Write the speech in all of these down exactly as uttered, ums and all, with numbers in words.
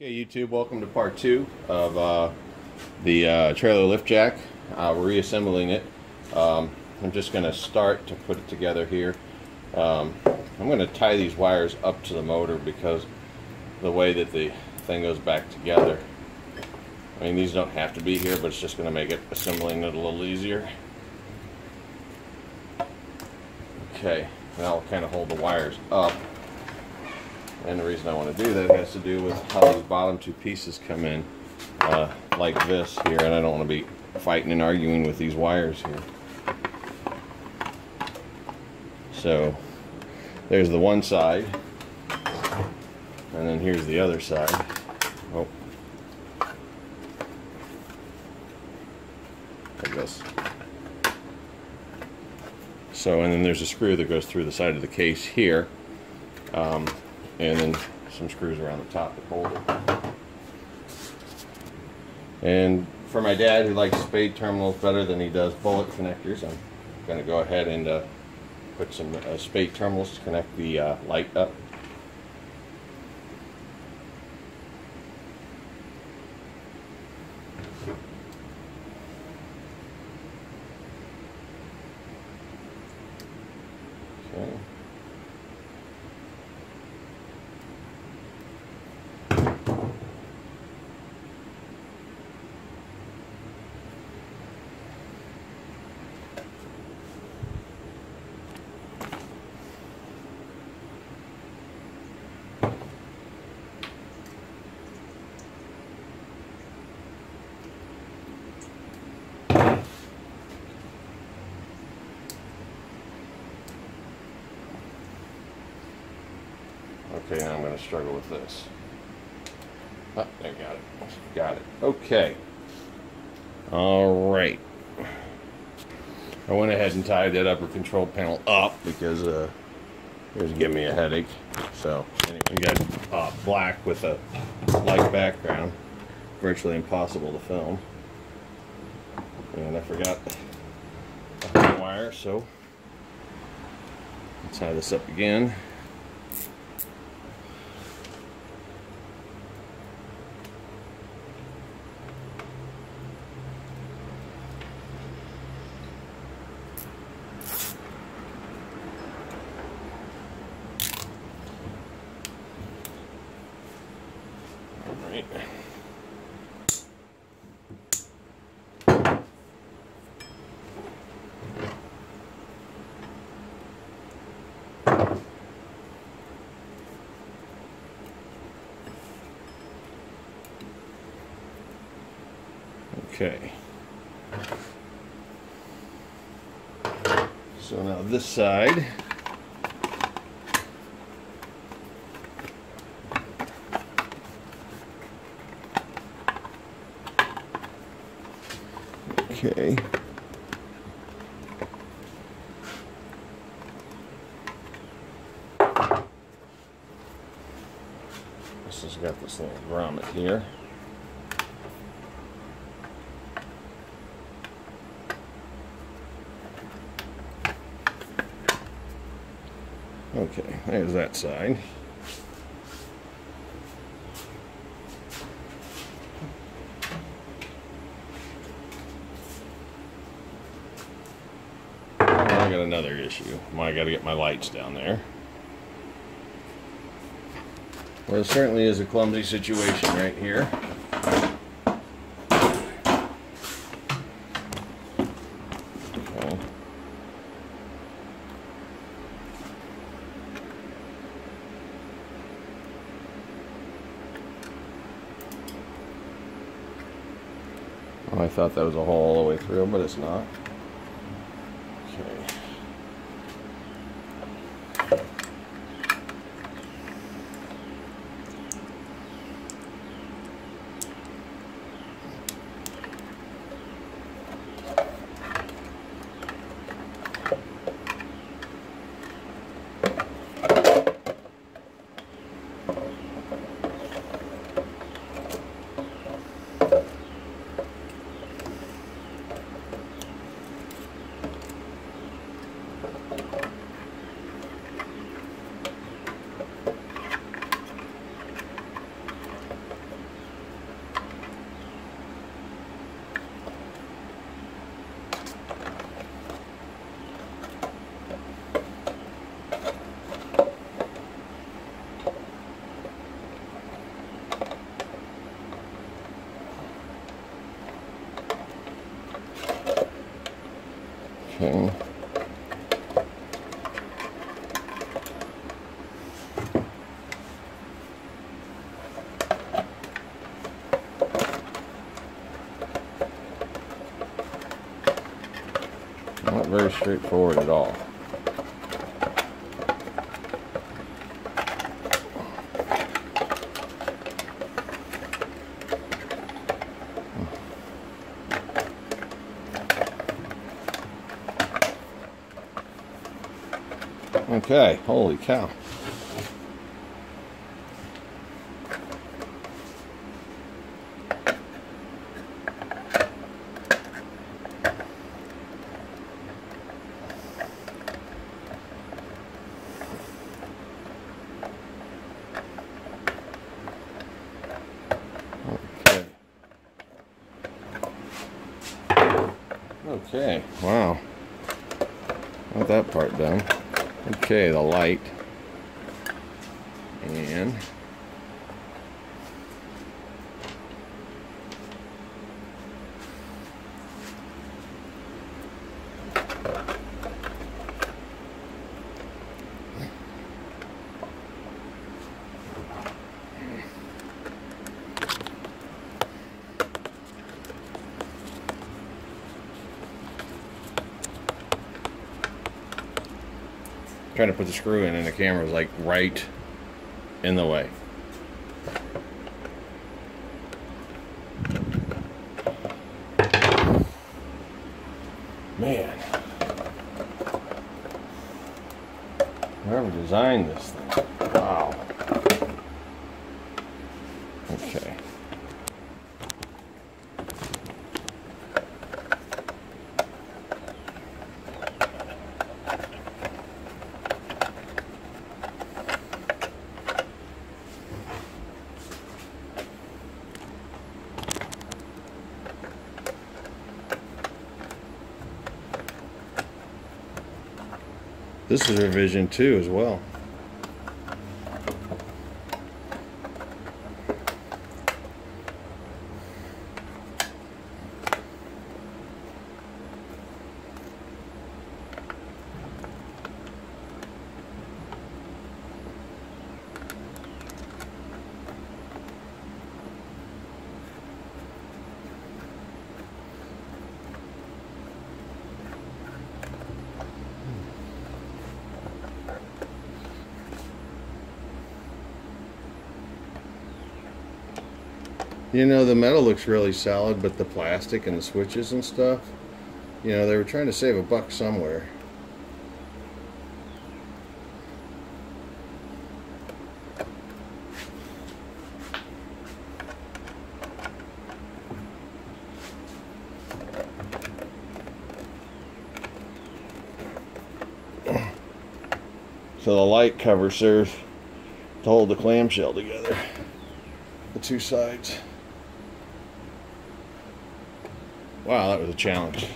Okay, YouTube, welcome to part two of uh, the uh, trailer lift jack. Uh, we're reassembling it. Um, I'm just going to start to put it together here. Um, I'm going to tie these wires up to the motor because the way that the thing goes back together. I mean, these don't have to be here, but it's just going to make it assembling it a little easier. Okay, now I'll kind of hold the wires up. And the reason I want to do that has to do with how these bottom two pieces come in uh, like this here, and I don't want to be fighting and arguing with these wires here. So there's the one side, and then here's the other side. Oh, like this. So, and then there's a screw that goes through the side of the case here. Um, and then some screws around the top that hold it. And for my dad, who likes spade terminals better than he does bullet connectors, I'm going to go ahead and uh, put some uh, spade terminals to connect the uh, light up. Okay. Okay, now I'm going to struggle with this. Oh, there, got it. Got it. Okay. All right. I went ahead and tied that upper control panel up because uh, it was giving me a headache. So, anyway, we got uh, black with a light background. Virtually impossible to film. And I forgot the wire, so I'll tie this up again. Right. Okay. So now this side. Okay. This has got this little grommet here. Okay, there's that side. I got another issue. I got to get my lights down there. Well, it certainly is a clumsy situation right here. Okay. Well, I thought that was a hole all the way through, but it's not. Okay. Not very straightforward at all. Okay, holy cow. Okay. Okay, wow. Got that part done. Okay, the light, and trying to put the screw in and the camera's like right in the way. Man. Whoever designed this thing. Wow. Okay. This is revision two as well. You know, the metal looks really solid, but the plastic and the switches and stuff, you know, they were trying to save a buck somewhere. So the light cover serves to hold the clamshell together, the two sides. Wow, that was a challenge.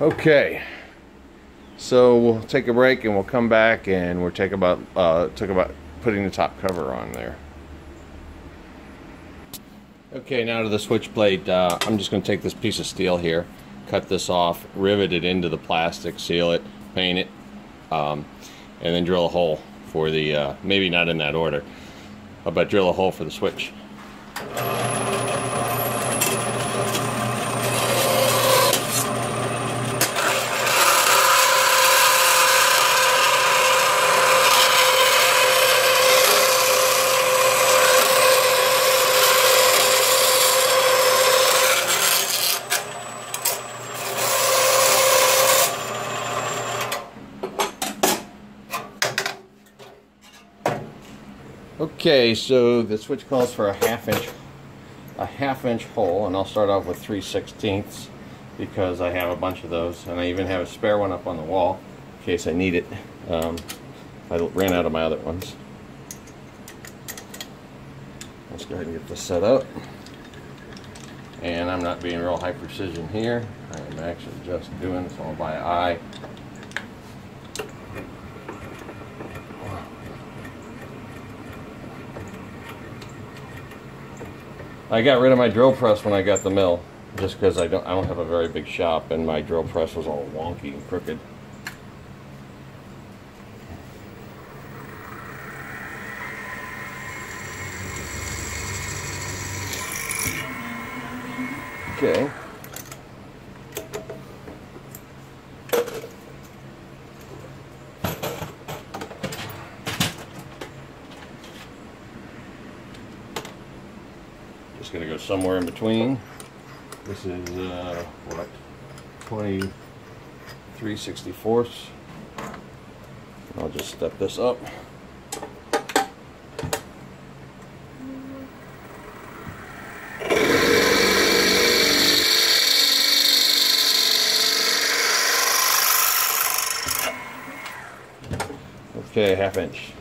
Okay, so we'll take a break and we'll come back and we'll take about uh, talk about putting the top cover on there. Okay, now to the switch plate. Uh, I'm just going to take this piece of steel here, cut this off, rivet it into the plastic, seal it, paint it, um, and then drill a hole for the. Uh, maybe not in that order, but drill a hole for the switch. Okay, so the switch calls for a half inch, a half inch hole, and I'll start off with three sixteenths because I have a bunch of those, and I even have a spare one up on the wall in case I need it. Um, I ran out of my other ones. Let's go ahead and get this set up. And I'm not being real high precision here. I am actually just doing this all by eye. I got rid of my drill press when I got the mill, just because I don't I don't have a very big shop, and my drill press was all wonky and crooked. Okay. It's going to go somewhere in between. This is uh, what, twenty-three sixty-fourths. I'll just step this up. Okay, half inch.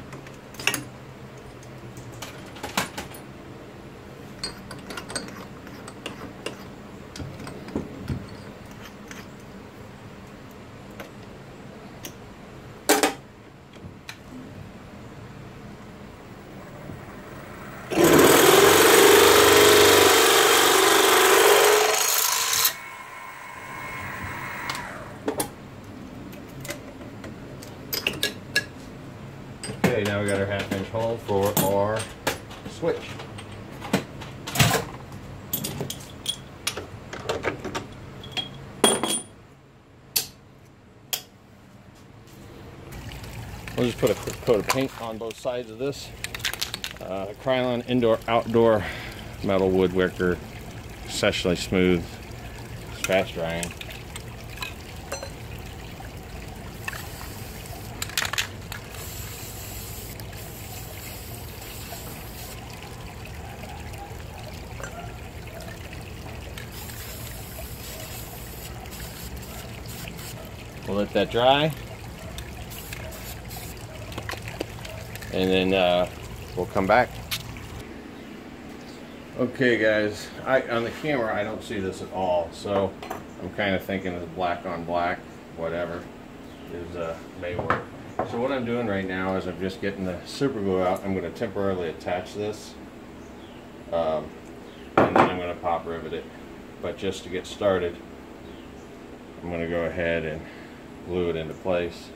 Okay, now we got our half inch hole for our switch. We'll just put a quick coat of paint on both sides of this. Uh, Krylon indoor outdoor metal wood wicker, exceptionally smooth, it's fast drying. We'll let that dry, and then uh, we'll come back. Okay, guys, I, on the camera I don't see this at all, so I'm kind of thinking of black on black, whatever is uh, may work. So what I'm doing right now is I'm just getting the super glue out. I'm going to temporarily attach this, um, and then I'm going to pop rivet it. But just to get started, I'm going to go ahead and glue it into place,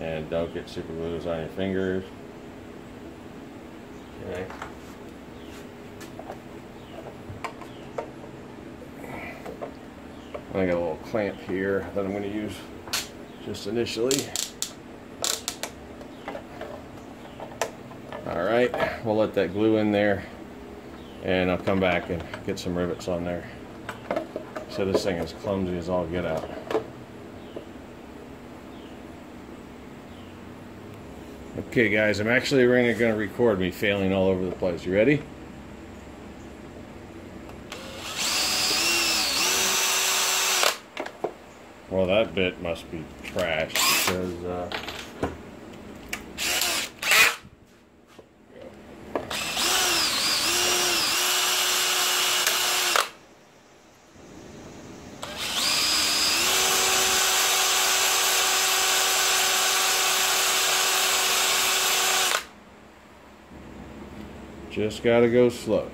and don't get super glues on your fingers. Okay. I got a little clamp here that I'm going to use just initially. All right, we'll let that glue in there, and I'll come back and get some rivets on there. So this thing is clumsy as all get out. Okay, guys, I'm actually going to record me failing all over the place. You ready? Well, that bit must be trash because uh, just gotta go slow.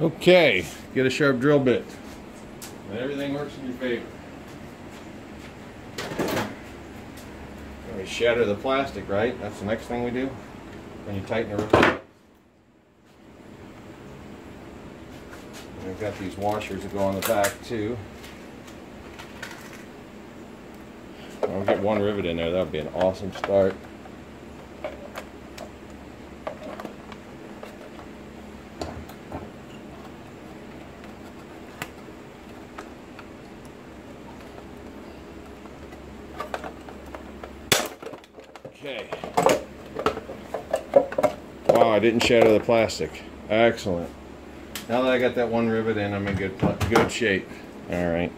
Okay, get a sharp drill bit. And everything works in your favor. And we shatter the plastic, right? That's the next thing we do when you tighten the rivet up. And we've got these washers that go on the back too. I'll get one rivet in there. That would be an awesome start. Okay. Wow, I didn't shatter the plastic. Excellent. Now that I got that one rivet in, I'm in good good shape. All right.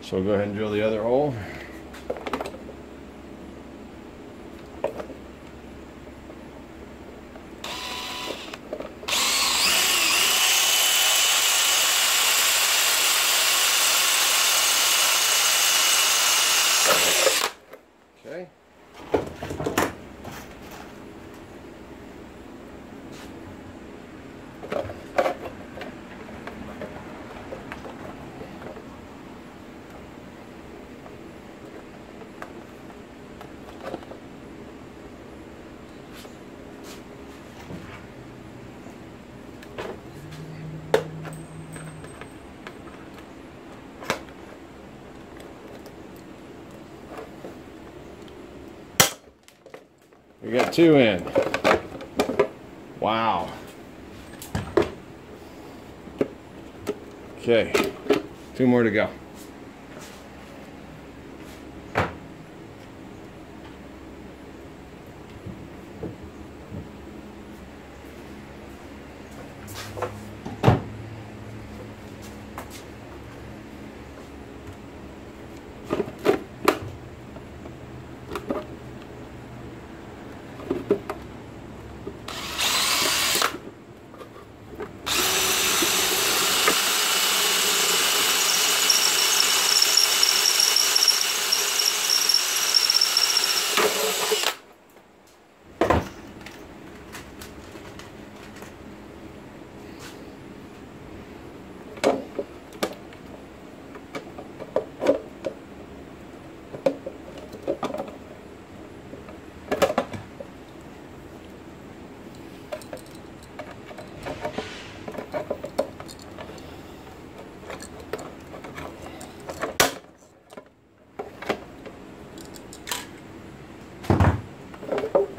So we'll go ahead and drill the other hole. Okay. We got two in. Wow. Okay, two more to go.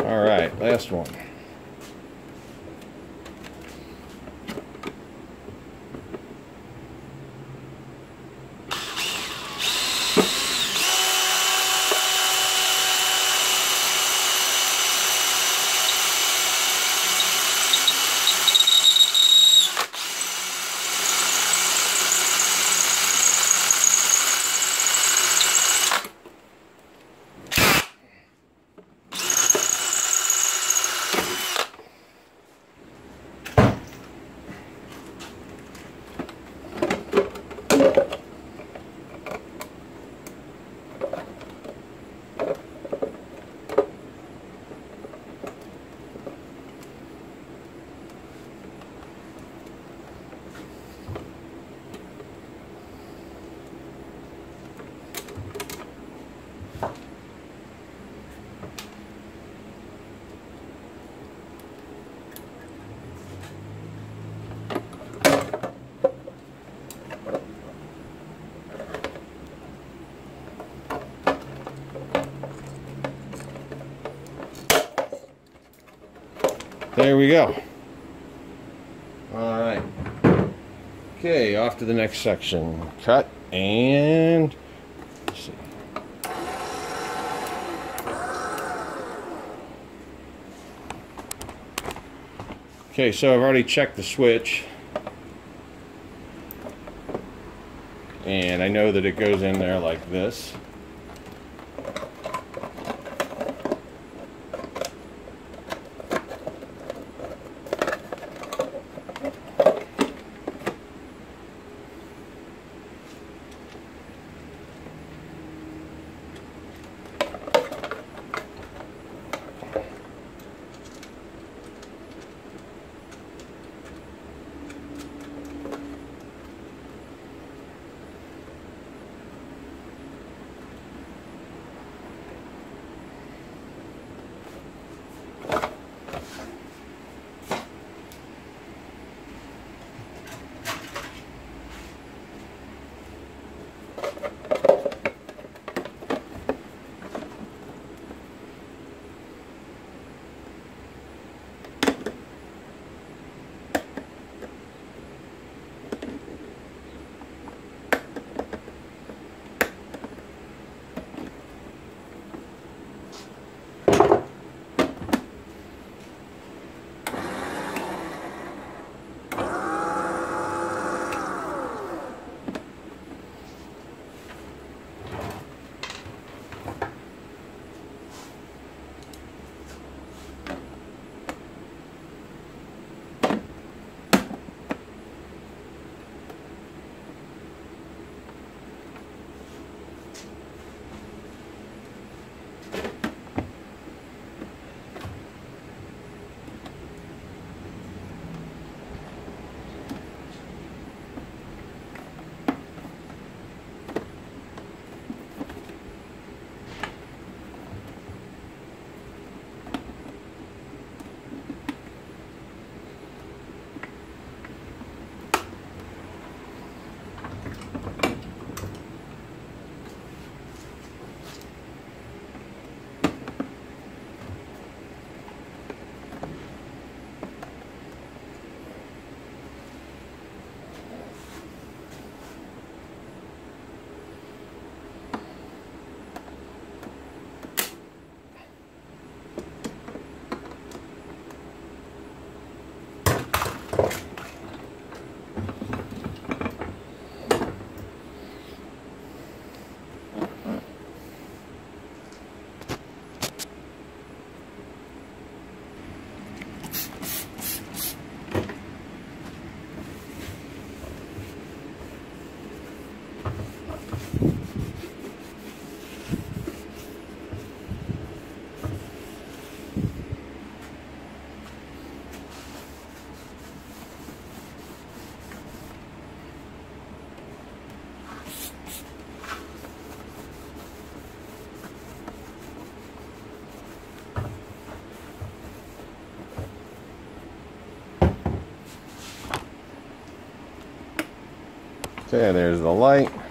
Alright, last one. There we go. All right. Okay, off to the next section. Cut and let's see. Okay, so I've already checked the switch, and I know that it goes in there like this. Okay, there's the light.